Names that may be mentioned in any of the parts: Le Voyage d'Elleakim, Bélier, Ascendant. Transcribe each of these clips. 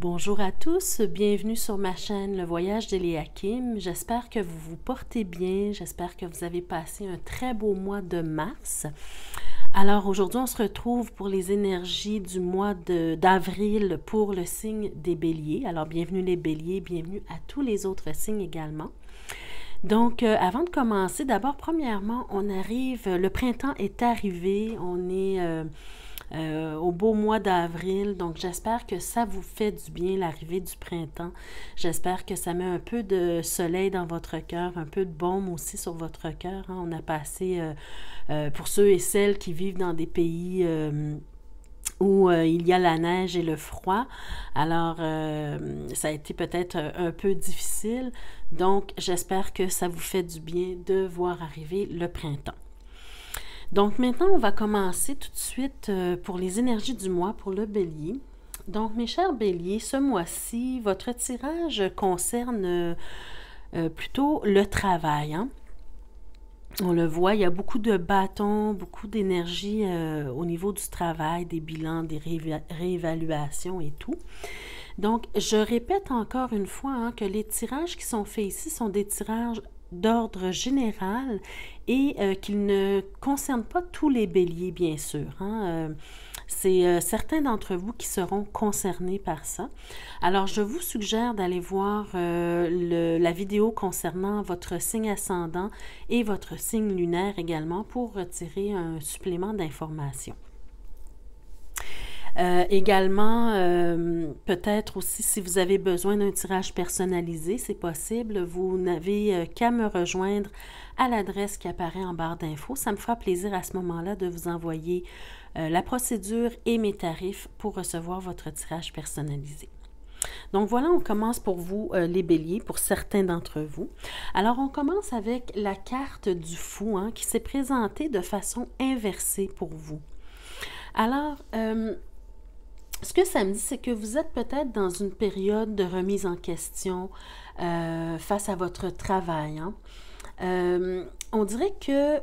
Bonjour à tous, bienvenue sur ma chaîne Le Voyage d'Elleakim. J'espère que vous vous portez bien, j'espère que vous avez passé un très beau mois de mars. Alors aujourd'hui, on se retrouve pour les énergies du mois d'avril pour le signe des Béliers. Alors bienvenue les Béliers, bienvenue à tous les autres signes également. Donc, avant de commencer, d'abord, premièrement, on arrive, le printemps est arrivé, on est au beau mois d'avril, donc j'espère que ça vous fait du bien, l'arrivée du printemps. J'espère que ça met un peu de soleil dans votre cœur, un peu de baume aussi sur votre cœur, hein. On a passé, pour ceux et celles qui vivent dans des pays où il y a la neige et le froid. Alors, ça a été peut-être un peu difficile. Donc, j'espère que ça vous fait du bien de voir arriver le printemps. Donc, maintenant, on va commencer tout de suite pour les énergies du mois pour le Bélier. Donc, mes chers Béliers, ce mois-ci, votre tirage concerne plutôt le travail, hein? On le voit, il y a beaucoup de bâtons, beaucoup d'énergie au niveau du travail, des bilans, des réévaluations et tout. Donc, je répète encore une fois hein, que les tirages qui sont faits ici sont des tirages d'ordre général et qu'ils ne concernent pas tous les Béliers, bien sûr. Hein, c'est certains d'entre vous qui seront concernés par ça. Alors, je vous suggère d'aller voir la vidéo concernant votre signe ascendant et votre signe lunaire également pour retirer un supplément d'informations. Également, peut-être aussi si vous avez besoin d'un tirage personnalisé, c'est possible, vous n'avez qu'à me rejoindre à l'adresse qui apparaît en barre d'infos. Ça me fera plaisir à ce moment-là de vous envoyer la procédure et mes tarifs pour recevoir votre tirage personnalisé. Donc voilà, on commence pour vous, les Béliers, pour certains d'entre vous. Alors, on commence avec la carte du fou hein, qui s'est présentée de façon inversée pour vous. Alors, ce que ça me dit, c'est que vous êtes peut-être dans une période de remise en question face à votre travail. Hein. On dirait que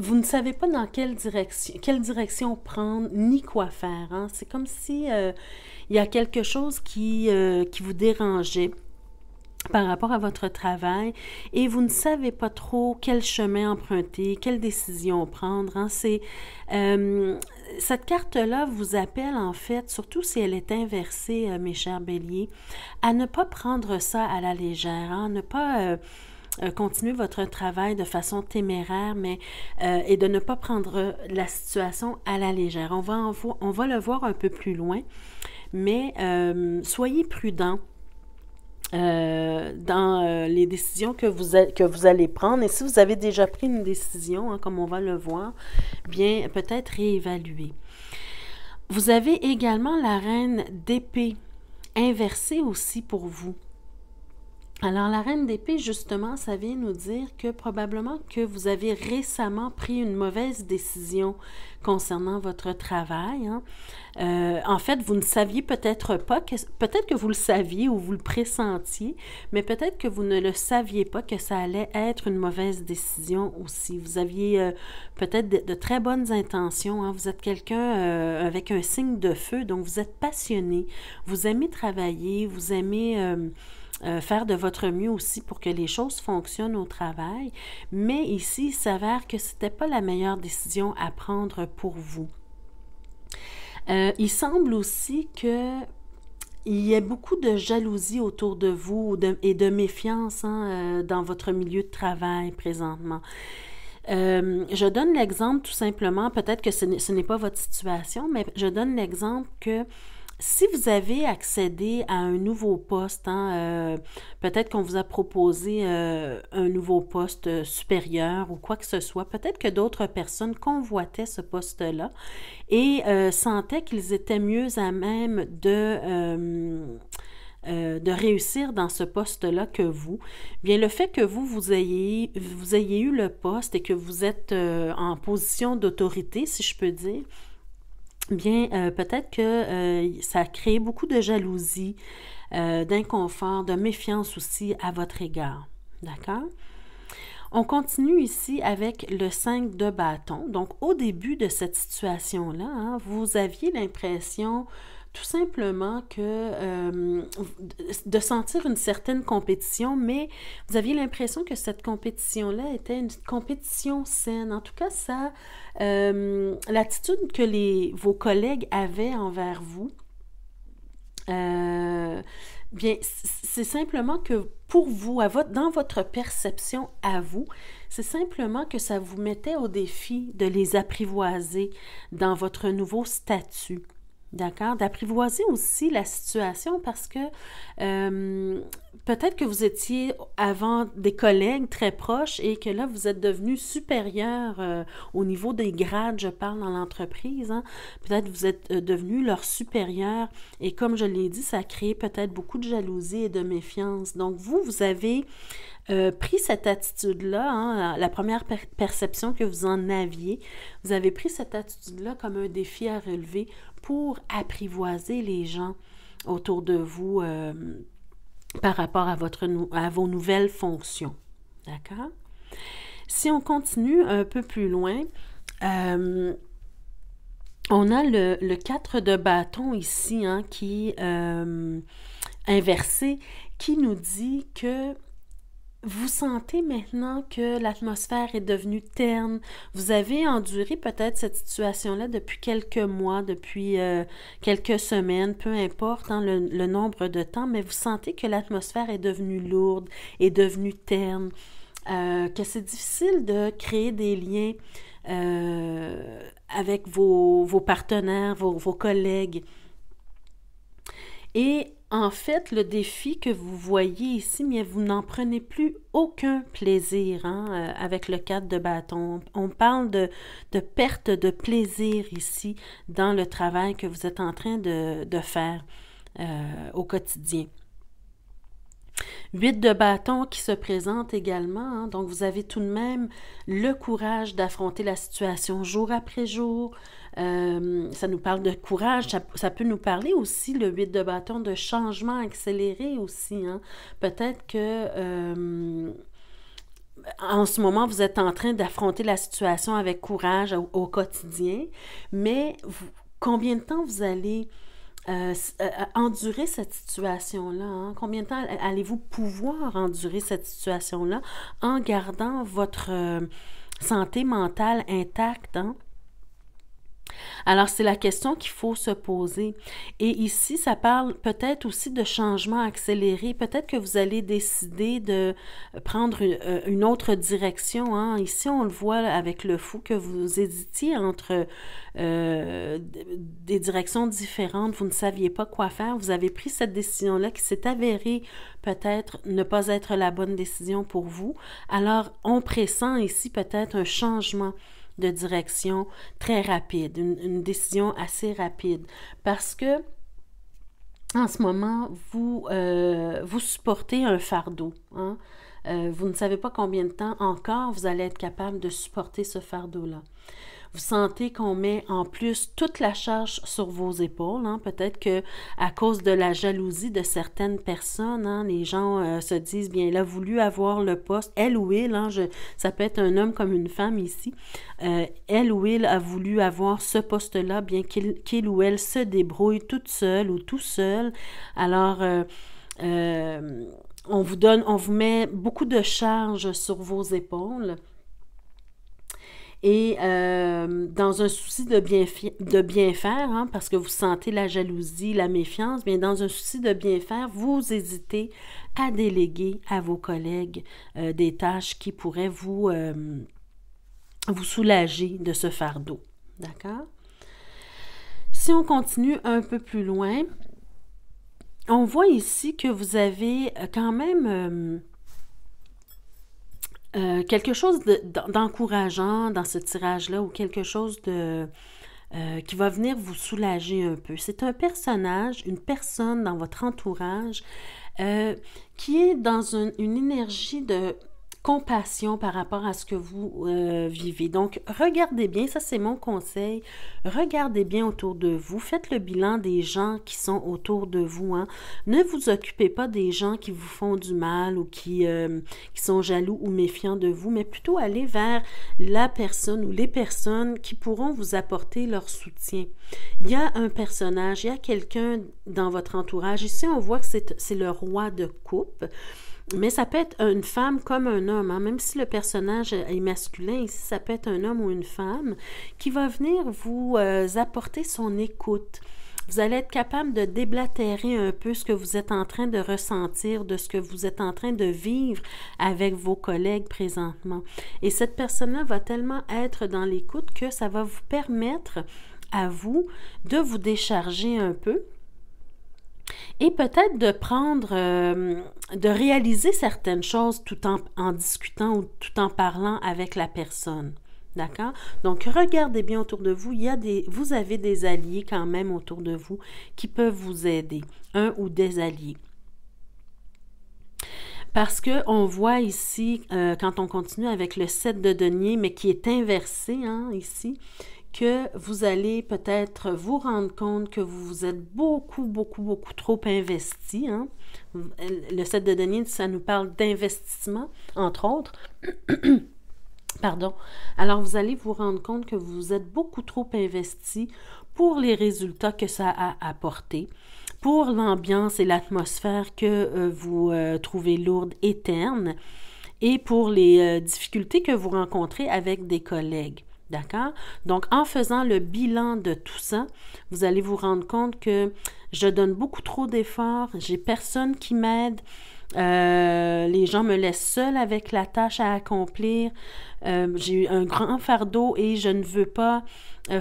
vous ne savez pas dans quelle direction prendre ni quoi faire. Hein. C'est comme si il y a quelque chose qui vous dérangeait par rapport à votre travail et vous ne savez pas trop quel chemin emprunter, quelle décision prendre. Hein. Cette carte-là vous appelle en fait, surtout si elle est inversée, mes chers Béliers, à ne pas prendre ça à la légère, hein, ne pas continuer votre travail de façon téméraire et de ne pas prendre la situation à la légère. On va le voir un peu plus loin, mais soyez prudents dans les décisions que vous allez prendre. Et si vous avez déjà pris une décision, hein, comme on va le voir, bien, peut-être réévaluer. Vous avez également la reine d'épée, inversée aussi pour vous. Alors, la reine d'épée, justement, ça vient nous dire que probablement que vous avez récemment pris une mauvaise décision concernant votre travail. Hein. En fait, vous ne saviez peut-être pas, peut-être que vous le saviez ou vous le pressentiez, mais peut-être que vous ne le saviez pas que ça allait être une mauvaise décision aussi. Vous aviez peut-être de très bonnes intentions. Hein. Vous êtes quelqu'un avec un signe de feu, donc vous êtes passionné, vous aimez travailler, vous aimez faire de votre mieux aussi pour que les choses fonctionnent au travail, mais ici, il s'avère que ce n'était pas la meilleure décision à prendre pour vous. Il semble aussi que il y a beaucoup de jalousie autour de vous et de méfiance hein, dans votre milieu de travail présentement. Je donne l'exemple tout simplement, peut-être que ce n'est pas votre situation, mais je donne l'exemple que si vous avez accédé à un nouveau poste, hein, peut-être qu'on vous a proposé un nouveau poste supérieur ou quoi que ce soit, peut-être que d'autres personnes convoitaient ce poste-là et sentaient qu'ils étaient mieux à même de réussir dans ce poste-là que vous. Bien, le fait que vous ayez eu le poste et que vous êtes en position d'autorité, si je peux dire, bien, peut-être que ça a créé beaucoup de jalousie, d'inconfort, de méfiance aussi à votre égard. D'accord? On continue ici avec le 5 de bâton. Donc, au début de cette situation-là, hein, vous aviez l'impression tout simplement que de sentir une certaine compétition, mais vous aviez l'impression que cette compétition-là était une compétition saine. En tout cas, ça, l'attitude que vos collègues avaient envers vous, bien, c'est simplement que pour vous, dans votre perception à vous, c'est simplement que ça vous mettait au défi de les apprivoiser dans votre nouveau statut. D'accord? D'apprivoiser aussi la situation parce que peut-être que vous étiez avant des collègues très proches et que là, vous êtes devenu supérieur au niveau des grades, je parle dans l'entreprise. Hein. Peut-être vous êtes devenu leur supérieur et comme je l'ai dit, ça a créé peut-être beaucoup de jalousie et de méfiance. Donc, vous avez pris cette attitude-là, hein, la première perception que vous en aviez, vous avez pris cette attitude-là comme un défi à relever pour apprivoiser les gens autour de vous par rapport à, vos nouvelles fonctions. D'accord? Si on continue un peu plus loin, on a le 4 de bâton ici, hein, qui inversé, qui nous dit que vous sentez maintenant que l'atmosphère est devenue terne. Vous avez enduré peut-être cette situation-là depuis quelques mois, depuis quelques semaines, peu importe hein, le nombre de temps, mais vous sentez que l'atmosphère est devenue lourde, est devenue terne, que c'est difficile de créer des liens avec vos partenaires, vos collègues. Et en fait, le défi que vous voyez ici, mais vous n'en prenez plus aucun plaisir hein, avec le 4 de bâton. On parle de perte de plaisir ici dans le travail que vous êtes en train de faire au quotidien. 8 de bâton qui se présente également, hein, donc vous avez tout de même le courage d'affronter la situation jour après jour. Ça nous parle de courage, ça peut nous parler aussi, le 8 de bâton, de changement accéléré aussi. Hein. Peut-être que en ce moment, vous êtes en train d'affronter la situation avec courage au quotidien, mais combien de temps vous allez endurer cette situation-là? Hein? Combien de temps allez-vous pouvoir endurer cette situation-là en gardant votre santé mentale intacte? Hein? Alors, c'est la question qu'il faut se poser. Et ici, ça parle peut-être aussi de changement accéléré. Peut-être que vous allez décider de prendre une autre direction. Hein. Ici, on le voit avec le fou que vous hésitiez entre des directions différentes. Vous ne saviez pas quoi faire. Vous avez pris cette décision-là qui s'est avérée peut-être ne pas être la bonne décision pour vous. Alors, on pressent ici peut-être un changement de direction très rapide, une décision assez rapide, parce que en ce moment, vous supportez un fardeau. Hein? Vous ne savez pas combien de temps encore vous allez être capable de supporter ce fardeau-là. Vous sentez qu'on met en plus toute la charge sur vos épaules. Hein? Peut-être que à cause de la jalousie de certaines personnes, hein, les gens se disent, bien, il a voulu avoir le poste, elle ou il, hein, ça peut être un homme comme une femme ici, elle ou il a voulu avoir ce poste-là, bien qu'il ou elle se débrouille toute seule ou tout seul. Alors, on vous met beaucoup de charge sur vos épaules. Et dans un souci de bien faire, hein, parce que vous sentez la jalousie, la méfiance, bien dans un souci de bien faire, vous hésitez à déléguer à vos collègues des tâches qui pourraient vous soulager de ce fardeau. D'accord? Si on continue un peu plus loin, on voit ici que vous avez quand même quelque chose d'encourageant dans ce tirage-là ou quelque chose qui va venir vous soulager un peu. C'est un personnage, une personne dans votre entourage qui est dans une énergie de compassion par rapport à ce que vous vivez. Donc, regardez bien, ça c'est mon conseil, regardez bien autour de vous, faites le bilan des gens qui sont autour de vous, hein. Ne vous occupez pas des gens qui vous font du mal ou qui sont jaloux ou méfiants de vous, mais plutôt allez vers la personne ou les personnes qui pourront vous apporter leur soutien. Il y a un personnage, il y a quelqu'un dans votre entourage, ici on voit que c'est le roi de coupe. Mais ça peut être une femme comme un homme, hein? Même si le personnage est masculin, ici ça peut être un homme ou une femme qui va venir vous apporter son écoute. Vous allez être capable de déblatérer un peu ce que vous êtes en train de ressentir, de ce que vous êtes en train de vivre avec vos collègues présentement. Et cette personne-là va tellement être dans l'écoute que ça va vous permettre à vous de vous décharger un peu. Et peut-être de prendre, de réaliser certaines choses tout en discutant ou tout en parlant avec la personne. D'accord? Donc, regardez bien autour de vous. Vous avez des alliés quand même autour de vous qui peuvent vous aider, un ou des alliés. Parce qu'on voit ici, quand on continue avec le 7 de denier, mais qui est inversé hein, ici, que vous allez peut-être vous rendre compte que vous vous êtes beaucoup trop investi. Hein? Le 7 de denier, ça nous parle d'investissement, entre autres. Pardon. Alors, vous allez vous rendre compte que vous êtes beaucoup trop investi pour les résultats que ça a apporté, pour l'ambiance et l'atmosphère que vous trouvez lourde et terne, et pour les difficultés que vous rencontrez avec des collègues. D'accord? Donc, en faisant le bilan de tout ça, vous allez vous rendre compte que je donne beaucoup trop d'efforts, j'ai personne qui m'aide, les gens me laissent seule avec la tâche à accomplir, j'ai un grand fardeau et je ne veux pas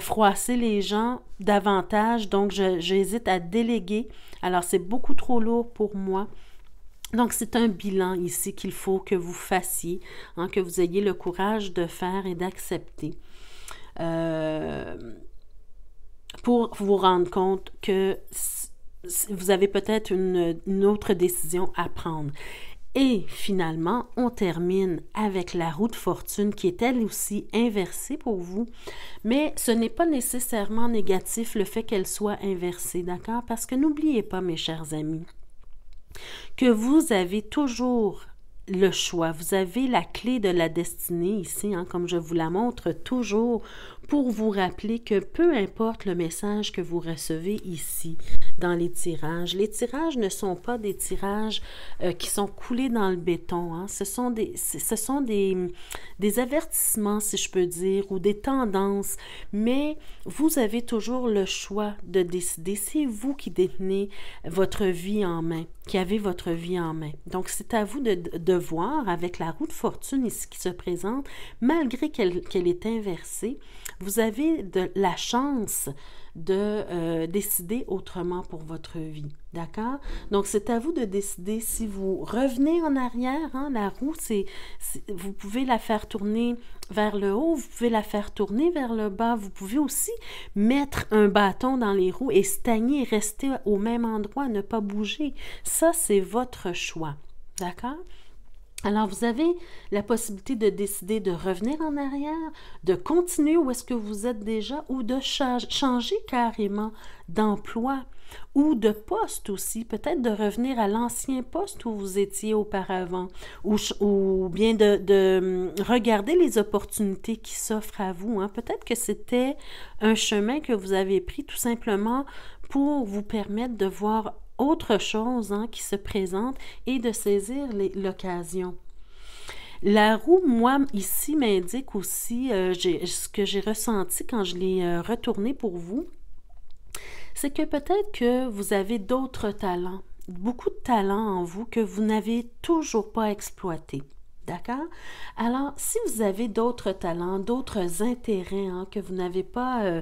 froisser les gens davantage, donc j'hésite à déléguer. Alors, c'est beaucoup trop lourd pour moi. Donc, c'est un bilan ici qu'il faut que vous fassiez, hein, que vous ayez le courage de faire et d'accepter pour vous rendre compte que vous avez peut-être une autre décision à prendre. Et finalement, on termine avec la roue de fortune qui est elle aussi inversée pour vous. Mais ce n'est pas nécessairement négatif le fait qu'elle soit inversée, d'accord? Parce que n'oubliez pas, mes chers amis, que vous avez toujours le choix. Vous avez la clé de la destinée ici, hein, comme je vous la montre toujours, pour vous rappeler que peu importe le message que vous recevez ici dans les tirages ne sont pas des tirages qui sont coulés dans le béton. Hein. Ce sont des avertissements, si je peux dire, ou des tendances, mais vous avez toujours le choix de décider. C'est vous qui détenez votre vie en main, qui avez votre vie en main. Donc, c'est à vous de voir avec la roue de fortune ici qui se présente, malgré qu'elle est inversée, vous avez la chance de décider autrement pour votre vie, d'accord? Donc, c'est à vous de décider si vous revenez en arrière, hein, la roue, vous pouvez la faire tourner vers le haut, vous pouvez la faire tourner vers le bas, vous pouvez aussi mettre un bâton dans les roues et stagner, rester au même endroit, ne pas bouger. Ça, c'est votre choix, d'accord? Alors, vous avez la possibilité de décider de revenir en arrière, de continuer où est-ce que vous êtes déjà ou de changer carrément d'emploi ou de poste aussi, peut-être de revenir à l'ancien poste où vous étiez auparavant ou bien de regarder les opportunités qui s'offrent à vous. Hein. Peut-être que c'était un chemin que vous avez pris tout simplement pour vous permettre de voir autre chose hein, qui se présente et de saisir l'occasion. La roue, moi, ici, m'indique aussi ce que j'ai ressenti quand je l'ai retournée pour vous, c'est que peut-être que vous avez d'autres talents, beaucoup de talents en vous que vous n'avez toujours pas exploités. D'accord? Alors, si vous avez d'autres talents, d'autres intérêts hein, que vous n'avez pas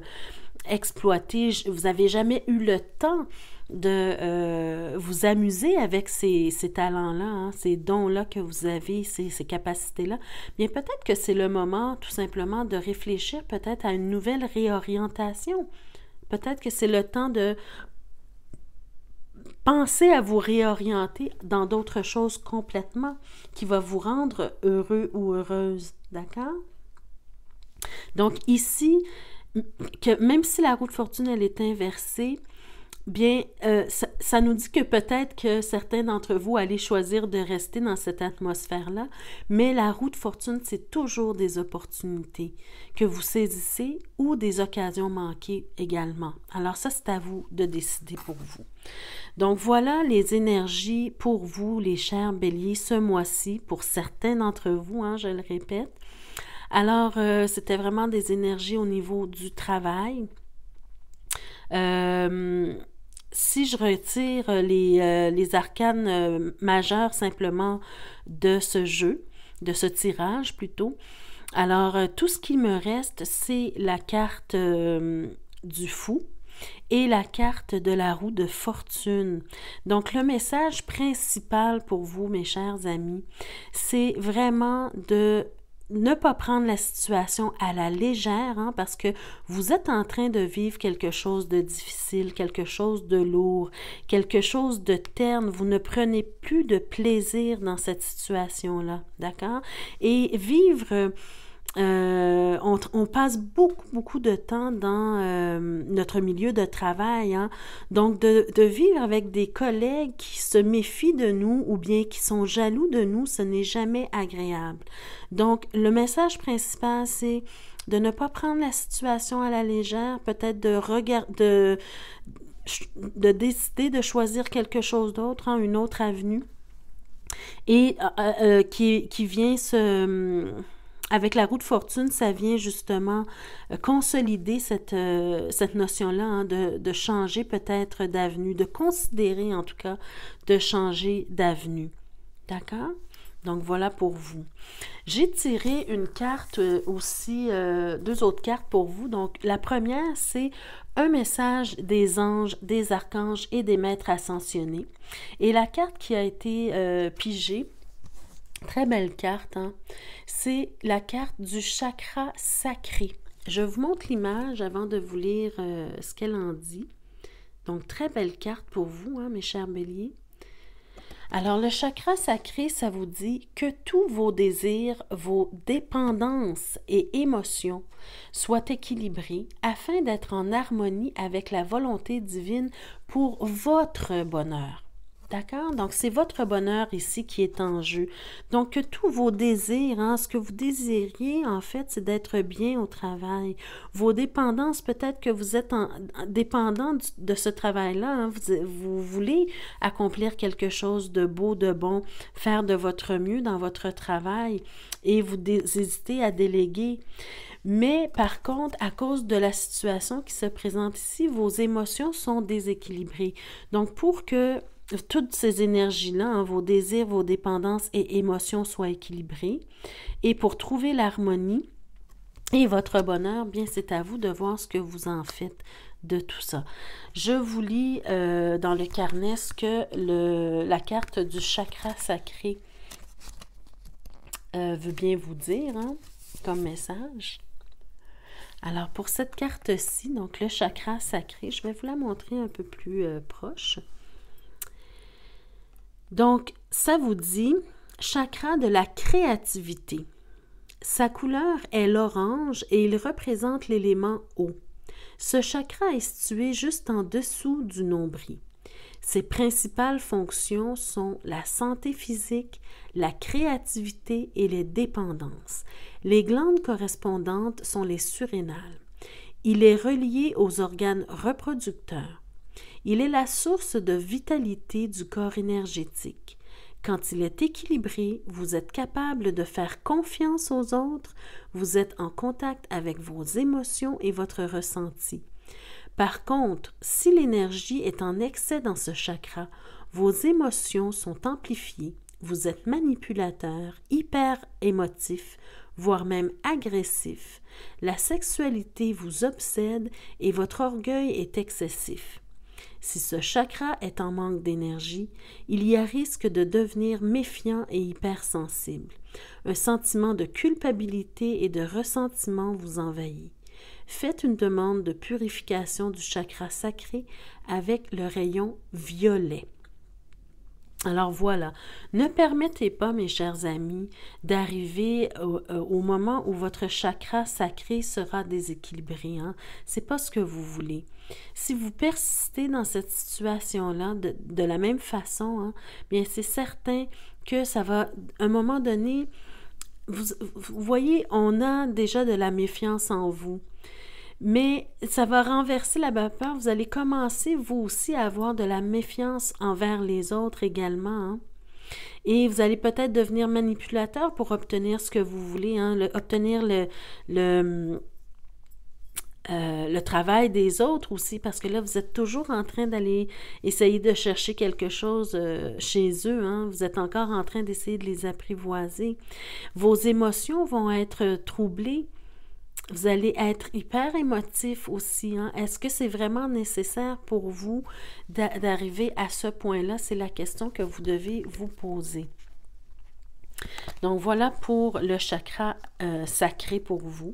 exploités, vous n'avez jamais eu le temps de vous amuser avec ces talents-là, hein, ces dons-là que vous avez, ces capacités-là, bien peut-être que c'est le moment tout simplement de réfléchir peut-être à une nouvelle réorientation. Peut-être que c'est le temps de Pensez à vous réorienter dans d'autres choses complètement qui va vous rendre heureux ou heureuse, d'accord? Donc ici, que même si la roue de fortune elle est inversée, bien, ça nous dit que peut-être que certains d'entre vous allaient choisir de rester dans cette atmosphère-là, mais la roue de fortune, c'est toujours des opportunités que vous saisissez ou des occasions manquées également. Alors ça, c'est à vous de décider pour vous. Donc voilà les énergies pour vous, les chers béliers, ce mois-ci, pour certains d'entre vous, hein, je le répète. Alors, c'était vraiment des énergies au niveau du travail. Si je retire les arcanes majeurs simplement de ce jeu, de ce tirage plutôt, alors tout ce qui me reste, c'est la carte du fou et la carte de la roue de fortune. Donc le message principal pour vous, mes chers amis, c'est vraiment de ne pas prendre la situation à la légère, hein, parce que vous êtes en train de vivre quelque chose de difficile, quelque chose de lourd, quelque chose de terne. Vous ne prenez plus de plaisir dans cette situation-là, d'accord? Et vivre... on passe beaucoup de temps dans notre milieu de travail, hein? Donc de vivre avec des collègues qui se méfient de nous ou bien qui sont jaloux de nous, ce n'est jamais agréable. Donc le message principal, c'est de ne pas prendre la situation à la légère, peut-être de décider de choisir quelque chose d'autre, hein, une autre avenue, et qui vient se... Avec la roue de fortune, ça vient justement consolider cette notion-là, hein, de changer peut-être d'avenue, de considérer en tout cas de changer d'avenue. D'accord? Donc voilà pour vous. J'ai tiré une carte aussi, deux autres cartes pour vous. Donc la première, c'est un message des anges, des archanges et des maîtres ascensionnés. Et la carte qui a été pigée, très belle carte, hein? C'est la carte du chakra sacré. Je vous montre l'image avant de vous lire ce qu'elle en dit. Donc, très belle carte pour vous, hein, mes chers béliers. Alors, le chakra sacré, ça vous dit que tous vos désirs, vos dépendances et émotions soient équilibrés afin d'être en harmonie avec la volonté divine pour votre bonheur. D'accord? Donc, c'est votre bonheur ici qui est en jeu. Donc, que tous vos désirs, hein, ce que vous désiriez, en fait, c'est d'être bien au travail. Vos dépendances, peut-être que vous êtes dépendant de ce travail-là. Hein, vous voulez accomplir quelque chose de beau, de bon, faire de votre mieux dans votre travail et vous hésitez à déléguer. Mais par contre, à cause de la situation qui se présente ici, vos émotions sont déséquilibrées. Donc, pour que toutes ces énergies-là, hein, vos désirs, vos dépendances et émotions soient équilibrées. Et pour trouver l'harmonie et votre bonheur, bien c'est à vous de voir ce que vous en faites de tout ça. Je vous lis dans le carnet ce que la carte du chakra sacré veut bien vous dire, hein, comme message. Alors pour cette carte-ci, donc le chakra sacré, je vais vous la montrer un peu plus proche. Donc, ça vous dit « Chakra de la créativité ». Sa couleur est l'orange et il représente l'élément eau. Ce chakra est situé juste en dessous du nombril. Ses principales fonctions sont la santé physique, la créativité et les dépendances. Les glandes correspondantes sont les surrénales. Il est relié aux organes reproducteurs. Il est la source de vitalité du corps énergétique. Quand il est équilibré, vous êtes capable de faire confiance aux autres, vous êtes en contact avec vos émotions et votre ressenti. Par contre, si l'énergie est en excès dans ce chakra, vos émotions sont amplifiées, vous êtes manipulateur, hyper émotif, voire même agressif. La sexualité vous obsède et votre orgueil est excessif. Si ce chakra est en manque d'énergie, il y a risque de devenir méfiant et hypersensible. Un sentiment de culpabilité et de ressentiment vous envahit. Faites une demande de purification du chakra sacré avec le rayon violet. Alors voilà, ne permettez pas, mes chers amis, d'arriver au moment où votre chakra sacré sera déséquilibré. Hein? Ce n'est pas ce que vous voulez. Si vous persistez dans cette situation-là de la même façon, hein, bien c'est certain que ça va, à un moment donné, vous voyez, on a déjà de la méfiance en vous. Mais ça va renverser la vapeur. Vous allez commencer, vous aussi, à avoir de la méfiance envers les autres également. Hein? Et vous allez peut-être devenir manipulateur pour obtenir ce que vous voulez, hein? obtenir le travail des autres aussi, parce que là, vous êtes toujours en train d'aller essayer de chercher quelque chose chez eux. Hein? Vous êtes encore en train d'essayer de les apprivoiser. Vos émotions vont être troublées. Vous allez être hyper émotif aussi. Hein? Est-ce que c'est vraiment nécessaire pour vous d'arriver à ce point-là? C'est la question que vous devez vous poser. Donc, voilà pour le chakra sacré pour vous.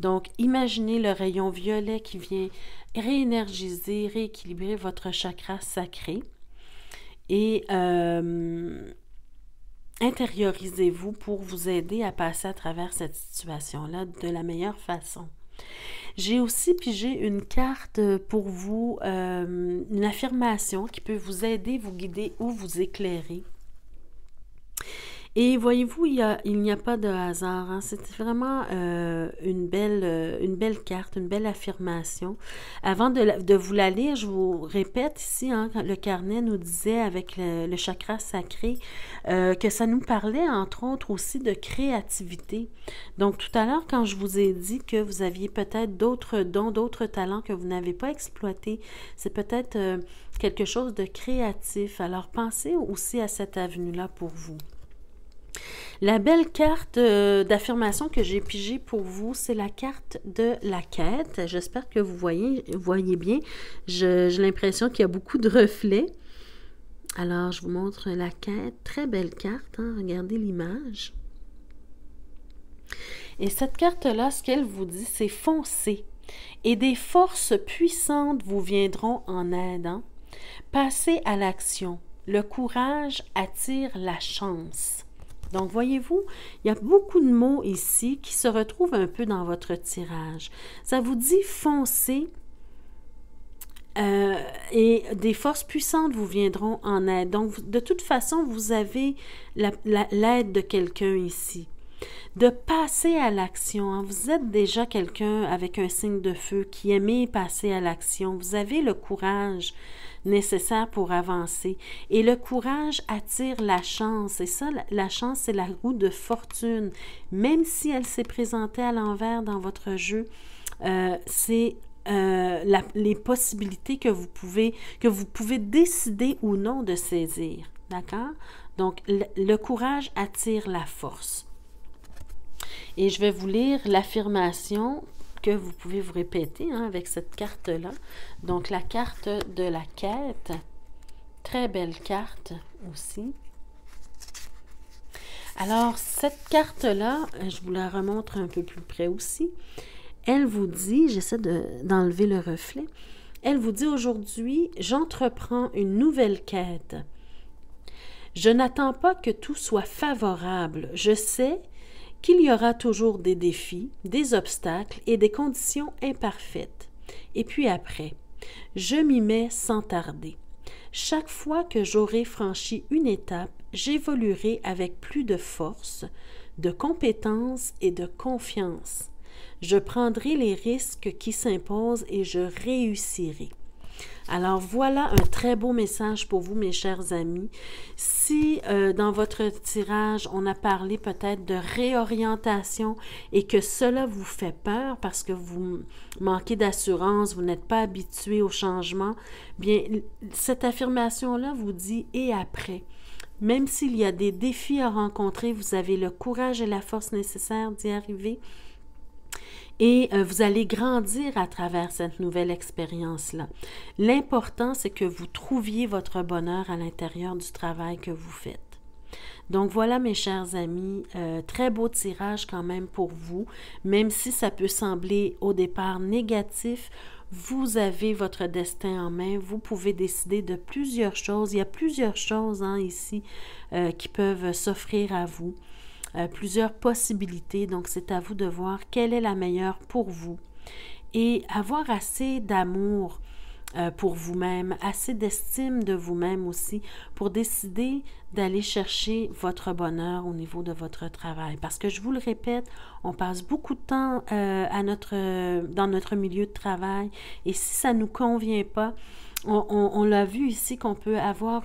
Donc, imaginez le rayon violet qui vient réénergiser, rééquilibrer votre chakra sacré. Et intériorisez-vous pour vous aider à passer à travers cette situation-là de la meilleure façon. J'ai aussi pigé une carte pour vous, une affirmation qui peut vous aider, vous guider ou vous éclairer. Et voyez-vous, il n'y a pas de hasard. Hein? C'était vraiment une belle carte, une belle affirmation. Avant de vous la lire, je vous répète ici, hein, le carnet nous disait avec le chakra sacré que ça nous parlait, entre autres, aussi de créativité. Donc, tout à l'heure, quand je vous ai dit que vous aviez peut-être d'autres dons, d'autres talents que vous n'avez pas exploités, c'est peut-être quelque chose de créatif. Alors, pensez aussi à cette avenue-là pour vous. La belle carte d'affirmation que j'ai pigée pour vous, c'est la carte de la quête. J'espère que vous voyez bien. J'ai l'impression qu'il y a beaucoup de reflets. Alors, je vous montre la quête. Très belle carte. Hein? Regardez l'image. Et cette carte-là, ce qu'elle vous dit, c'est « Foncez et des forces puissantes vous viendront en aide. Hein? Passez à l'action. Le courage attire la chance. » Donc, voyez-vous, il y a beaucoup de mots ici qui se retrouvent un peu dans votre tirage. Ça vous dit « foncez » et des forces puissantes vous viendront en aide. Donc, de toute façon, vous avez l'aide de quelqu'un ici. De passer à l'action. Hein. Vous êtes déjà quelqu'un avec un signe de feu qui aimait passer à l'action. Vous avez le courage nécessaire pour avancer. Et le courage attire la chance. Et ça, la chance, c'est la roue de fortune. Même si elle s'est présentée à l'envers dans votre jeu, c'est les possibilités que vous pouvez décider ou non de saisir. D'accord? Donc, le courage attire la force. Et je vais vous lire l'affirmation que vous pouvez vous répéter, hein, avec cette carte-là. Donc, la carte de la quête. Très belle carte aussi. Alors, cette carte-là, je vous la remontre un peu plus près aussi. Elle vous dit, j'essaie d'enlever le reflet, elle vous dit aujourd'hui, j'entreprends une nouvelle quête. Je n'attends pas que tout soit favorable. Je sais qu'il y aura toujours des défis, des obstacles et des conditions imparfaites. Et puis après, je m'y mets sans tarder. Chaque fois que j'aurai franchi une étape, j'évoluerai avec plus de force, de compétence et de confiance. Je prendrai les risques qui s'imposent et je réussirai. Alors, voilà un très beau message pour vous, mes chers amis. Si dans votre tirage, on a parlé peut-être de réorientation et que cela vous fait peur parce que vous manquez d'assurance, vous n'êtes pas habitué au changement, bien, cette affirmation-là vous dit « et après ». Même s'il y a des défis à rencontrer, vous avez le courage et la force nécessaires d'y arriver. Et vous allez grandir à travers cette nouvelle expérience-là. L'important, c'est que vous trouviez votre bonheur à l'intérieur du travail que vous faites. Donc voilà, mes chers amis, très beau tirage quand même pour vous, même si ça peut sembler au départ négatif. Vous avez votre destin en main, vous pouvez décider de plusieurs choses. Il y a plusieurs choses ici qui peuvent s'offrir à vous, plusieurs possibilités. Donc, c'est à vous de voir quelle est la meilleure pour vous. Et avoir assez d'amour pour vous-même, assez d'estime de vous-même aussi, pour décider d'aller chercher votre bonheur au niveau de votre travail. Parce que je vous le répète, on passe beaucoup de temps dans notre milieu de travail, et si ça ne nous convient pas, on l'a vu ici qu'on peut avoir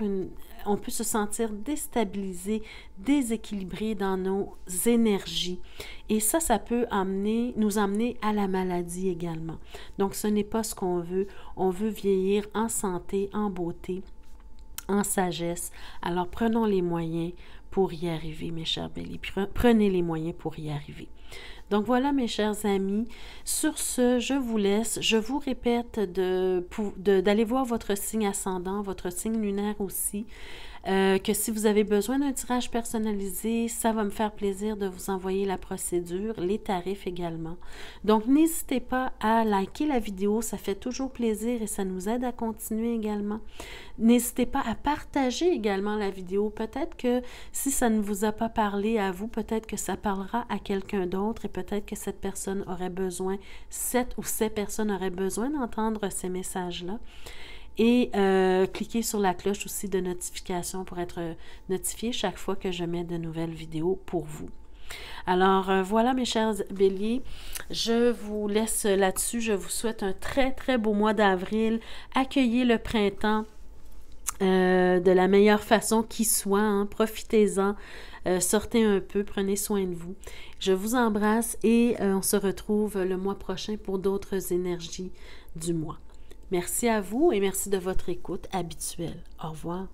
on peut se sentir déstabilisé, déséquilibré dans nos énergies. Et ça, ça peut nous emmener à la maladie également. Donc, ce n'est pas ce qu'on veut. On veut vieillir en santé, en beauté, en sagesse. Alors, prenons les moyens pour y arriver, mes chers Béliers. Prenez les moyens pour y arriver. Donc voilà, mes chers amis, sur ce, je vous laisse. Je vous répète d'aller voir votre signe ascendant, votre signe lunaire aussi, que si vous avez besoin d'un tirage personnalisé, ça va me faire plaisir de vous envoyer la procédure, les tarifs également. Donc n'hésitez pas à liker la vidéo, ça fait toujours plaisir et ça nous aide à continuer également. N'hésitez pas à partager également la vidéo. Peut-être que si ça ne vous a pas parlé à vous, peut-être que ça parlera à quelqu'un d'autre et peut-être que ces personnes auraient besoin d'entendre ces messages-là. Et cliquez sur la cloche aussi de notification pour être notifié chaque fois que je mets de nouvelles vidéos pour vous. Alors voilà, mes chers Béliers, je vous laisse là-dessus. Je vous souhaite un très, très beau mois d'avril. Accueillez le printemps de la meilleure façon qui soit. Profitez-en, sortez un peu, prenez soin de vous. Je vous embrasse et on se retrouve le mois prochain pour d'autres énergies du mois. Merci à vous et merci de votre écoute habituelle. Au revoir.